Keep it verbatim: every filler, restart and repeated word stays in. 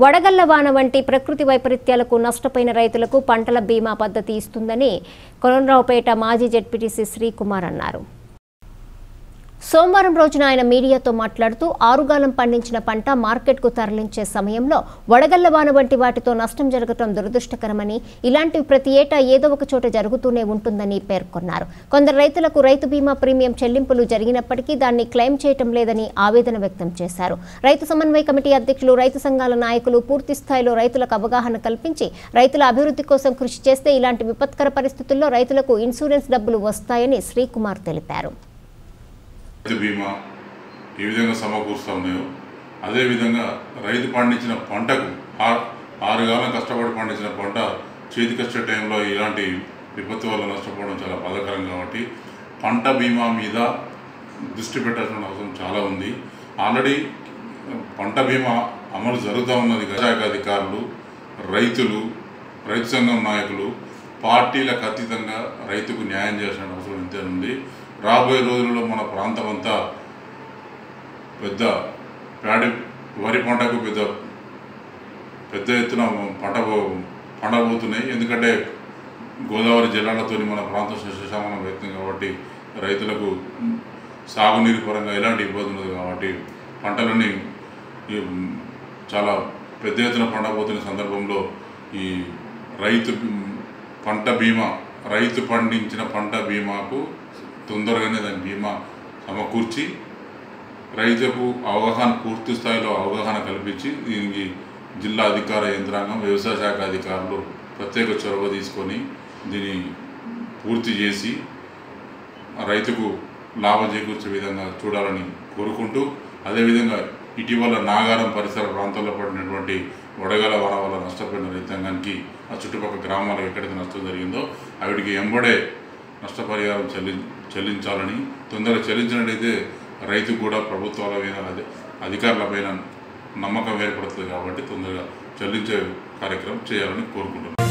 వడగళ్ల వాన వంటి ప్రకృతి వైపరీత్యాలకు నష్టపోయిన రైతులకు పంటల బీమా పద్ధతి ఇస్తుందని కొలంరావుపేట మాజీ జెడ్పీటీసీ శ్రీకుమార్ అన్నారు. సోమవారం రోజున ఆయన మీడియాతో మాట్లాడుతూ ఆరుగాలం పండించిన పంట మార్కెట్కు తరలించే సమయంలో వడగళ్ల వాన వంటి వాటితో నష్టం జరగడం దురదృష్టకరమని, ఇలాంటివి ప్రతి ఏటా ఏదో ఒక చోట జరుగుతూనే ఉంటుందని పేర్కొన్నారు. కొందరు రైతులకు రైతు బీమా ప్రీమియం చెల్లింపులు జరిగినప్పటికీ దాన్ని క్లెయిమ్ చేయటం లేదని ఆవేదన వ్యక్తం చేశారు. రైతు సమన్వయ కమిటీ అధ్యక్షులు, రైతు సంఘాల నాయకులు పూర్తి స్థాయిలో రైతులకు అవగాహన కల్పించి రైతుల అభివృద్ధి కోసం కృషి చేస్తే ఇలాంటి విపత్కర పరిస్థితుల్లో రైతులకు ఇన్సూరెన్స్ డబ్బులు వస్తాయని శ్రీకుమార్ తెలిపారు. రైతు బీమా ఏ విధంగా సమకూరుస్తూ ఉన్నాయో అదేవిధంగా రైతు పండించిన పంటకు ఆరుగాలం కష్టపడి పండించిన పంట చేతికి వచ్చే టైంలో ఇలాంటి విపత్తు వల్ల నష్టపోవడం చాలా బాధాకరం. కాబట్టి పంట బీమా మీద దృష్టి పెట్టాల్సిన అవసరం చాలా ఉంది. ఆల్రెడీ పంట బీమా అమలు జరుగుతూ ఉన్నది. శాఖ అధికారులు, రైతులు, రైతు సంఘం నాయకులు పార్టీలకు అతీతంగా రైతుకు న్యాయం చేసిన అవసరం ఎంతైనా ఉంది. రాబోయే రోజుల్లో మన ప్రాంతం అంతా పెద్ద ప్యాడి వరి పంటకు పెద్ద పెద్ద ఎత్తున పంట పండబోతున్నాయి. ఎందుకంటే గోదావరి జిల్లాలతో మన ప్రాంతం శుశ్రూషణ అవుతుంది. కాబట్టి రైతులకు సాగునీరు పరంగా ఎలాంటి ఇబ్బంది ఉండదు. కాబట్టి పంటలని చాలా పెద్ద ఎత్తున పండబోతున్న సందర్భంలో ఈ రైతు పంట బీమా, రైతు పండించిన పంట బీమాకు తొందరగానే దాని బీమా సమకూర్చి రైతులకు అవగాహన పూర్తి స్థాయిలో అవగాహన కల్పించి దీనికి జిల్లా అధికార యంత్రాంగం, వ్యవసాయ శాఖ అధికారులు ప్రత్యేక చొరవ తీసుకొని దీన్ని పూర్తి చేసి రైతుకు లాభం చేకూర్చే విధంగా చూడాలని కోరుకుంటూ, అదేవిధంగా ఇటీవల నాగారం పరిసర ప్రాంతాల్లో పడినటువంటి వడగళ్ల వాన వల్ల నష్టపోయిన రైతాంగానికి ఆ చుట్టుపక్కల గ్రామాలకు ఎక్కడైతే నష్టం జరిగిందో వాటికి ఎంబడే నష్టపరిహారం చెల్లి చెల్లించాలని తొందరగా చెల్లించినట్టయితే రైతుకు కూడా ప్రభుత్వాల మీద అధికారులపైన నమ్మకం ఏర్పడుతుంది. కాబట్టి తొందరగా చెల్లించే కార్యక్రమం చేయాలని కోరుకుంటున్నాను.